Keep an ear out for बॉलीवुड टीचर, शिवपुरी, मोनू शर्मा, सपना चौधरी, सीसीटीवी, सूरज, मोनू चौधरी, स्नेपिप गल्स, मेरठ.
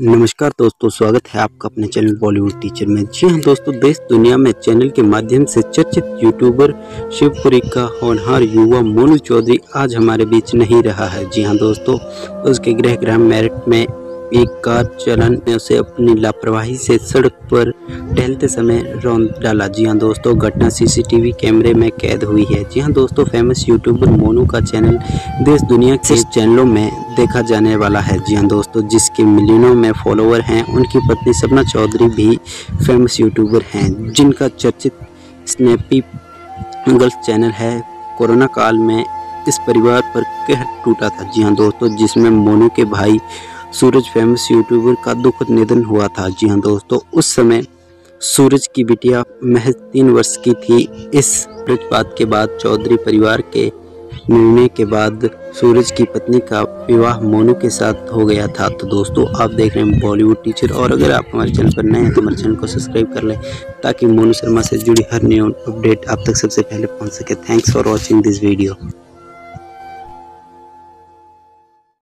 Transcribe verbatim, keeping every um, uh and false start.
नमस्कार दोस्तों, स्वागत है आपका अपने चैनल बॉलीवुड टीचर में। जी हाँ दोस्तों, देश दुनिया में चैनल के माध्यम से चर्चित यूट्यूबर शिवपुरी का होनहार युवा मोनू चौधरी आज हमारे बीच नहीं रहा है। जी हाँ दोस्तों, उसके गृह ग्राम मेरठ में एक कार चालन ने उसे अपनी लापरवाही से सड़क पर टहलते समय रौंद डाला। जी हाँ दोस्तों, घटना सीसीटीवी कैमरे में कैद हुई है। जी हाँ दोस्तों, फेमस यूट्यूबर मोनू का चैनल देश दुनिया के चैनलों में देखा जाने वाला है। जी हाँ दोस्तों, जिसके मिलियनों में फॉलोवर हैं। उनकी पत्नी सपना चौधरी भी फेमस यूट्यूबर हैं, जिनका चर्चित स्नेपिप गल्स चैनल है। कोरोना काल में इस परिवार पर कहर टूटा था। जी हाँ दोस्तों, जिसमें मोनू के भाई सूरज फेमस यूट्यूबर का दुखद निधन हुआ था। जी हाँ दोस्तों, उस समय सूरज की बिटिया महज तीन वर्ष की थी। इस वज्रपात के बाद चौधरी परिवार के निर्णय के बाद सूरज की पत्नी का विवाह मोनू के साथ हो गया था। तो दोस्तों, आप देख रहे हैं बॉलीवुड टीचर, और अगर आप हमारे चैनल पर नए हैं तो हमारे चैनल को सब्सक्राइब कर लें ताकि मोनू शर्मा से जुड़ी हर न्यू अपडेट आप तक सबसे पहले पहुंच सके। Thanks for watching this video.